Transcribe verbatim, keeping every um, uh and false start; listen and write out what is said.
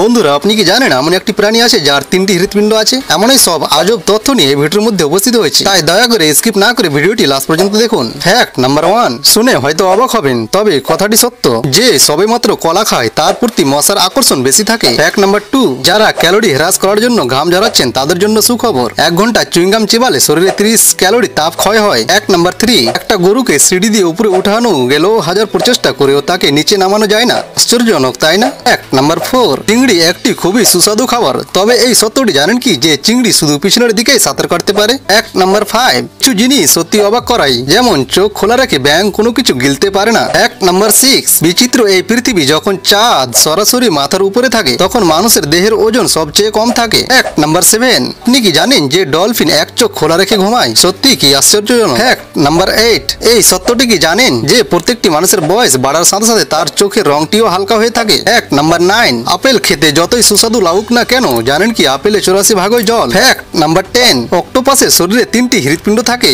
বন্ধুরা আপনি কি জানেন এমন একটি প্রাণী আছে যার তিনটি হৃৎপিণ্ড আছে এমনই সব আজব তথ্য নিয়ে এই ভিডিওর মধ্যে উপস্থিত হয়েছে তাই দয়া করে স্কিপ না করে ভিডিওটি লাস্ট পর্যন্ত দেখুন। ফ্যাক্ট নাম্বার এক, শুনে হয়তো অবাক হবেন তবে কথাটি সত্য, যে সবেমাত্র কলা খায় তার প্রতি মশার আকর্ষণ বেশি থাকে। ফ্যাক্ট নাম্বার দুই, যারা ক্যালোরি হ্রাস করার জন্য ঘাম ঝরাচ্ছেন তাদের জন্য সুখবর, এক ঘন্টা চুইংগাম চিবালে শরীরে ত্রিশ ক্যালোরি তাপ ক্ষয় হয়। ফ্যাক্ট নাম্বার তিন, একটা গরুকে সিঁড়ি দিয়ে উপরে উঠানো গেল হাজার প্রচেষ্টা করেও তাকে নিচে নামানো যায় না, আশ্চর্যজনক তাই না। ফ্যাক্ট নাম্বার চার, চিংড়ি একটি খুবই সুস্বাদু খাবার, তবে এই সত্যটি জানেন কি যে চিংড়ি শুধু পিছনের দিকেই সাঁতার কাটতে পারে। এক নাম্বার পাঁচ, কিছু জিনিস সত্যি অবাক করাই, যেমন চোখ খোলা রেখে ব্যাঙ কোনো কিছু গিলতে পারে না। এক নাম্বার ছয়, বিচিত্র এই পৃথিবী যখন চাঁদ সরাসরি মাথার উপরে থাকে তখন মানুষের দেহের ওজন সবচেয়ে কম থাকে। এক নাম্বার সাত, আপনি কি জানেন যে ডলফিন এক চোখ খোলা রেখে ঘুমায়, সত্যি কি আশ্চর্যজনক। এক নাম্বার আট, এই সত্যটি কি জানেন যে প্রত্যেকটি মানুষের বয়স বাড়ার সাথে সাথে তার চোখের রংটিও হালকা হয়ে থাকে। এক নাম্বার নয়, আপেল খেতে যতই সুস্বাদু লাগুক না কেন জানেন কি আপেলে চুরাশি ভাগই জল। ফ্যাক্ট নাম্বার দশ, অক্টোপাসের শরীরে তিনটি হৃৎপিণ্ড থাকে।